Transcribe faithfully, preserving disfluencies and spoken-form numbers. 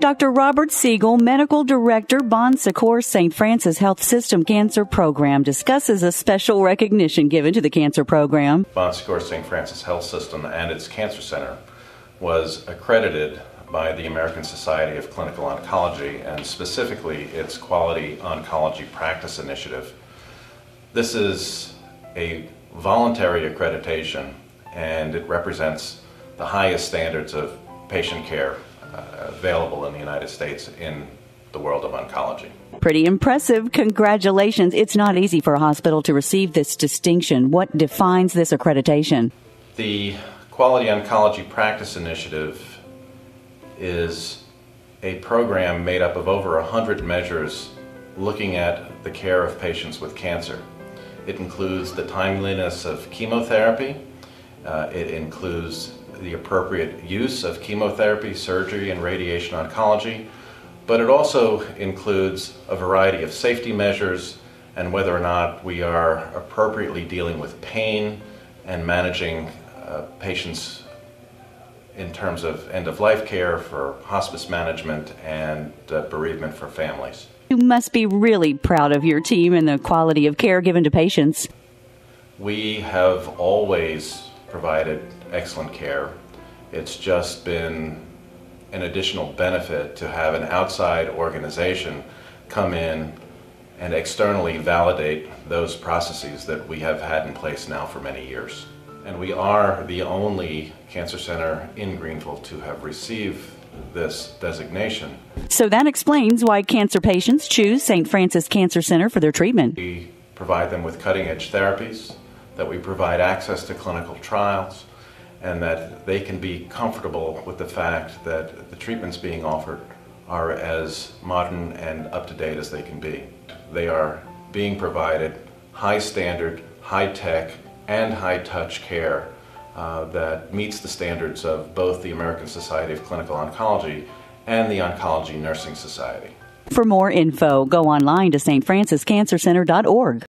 Doctor Robert Siegel, Medical Director, Bon Secours Saint Francis Health System Cancer Program, discusses a special recognition given to the cancer program. Bon Secours Saint Francis Health System and its Cancer Center was accredited by the American Society of Clinical Oncology and specifically its Quality Oncology Practice Initiative. This is a voluntary accreditation and it represents the highest standards of patient care Uh, available in the United States in the world of oncology. Pretty impressive. Congratulations. It's not easy for a hospital to receive this distinction. What defines this accreditation? The Quality Oncology Practice Initiative is a program made up of over one hundred measures looking at the care of patients with cancer. It includes the timeliness of chemotherapy. Uh, it includes the appropriate use of chemotherapy, surgery, and radiation oncology, but it also includes a variety of safety measures and whether or not we are appropriately dealing with pain and managing uh, patients in terms of end-of-life care for hospice management and uh, bereavement for families. You must be really proud of your team and the quality of care given to patients. We have always provided excellent care. It's just been an additional benefit to have an outside organization come in and externally validate those processes that we have had in place now for many years. And we are the only cancer center in Greenville to have received this designation. So that explains why cancer patients choose Saint Francis Cancer Center for their treatment. We provide them with cutting-edge therapies, that we provide access to clinical trials, and that they can be comfortable with the fact that the treatments being offered are as modern and up-to-date as they can be. They are being provided high-standard, high-tech, and high-touch care uh, that meets the standards of both the American Society of Clinical Oncology and the Oncology Nursing Society. For more info, go online to S T Francis cancer center dot org.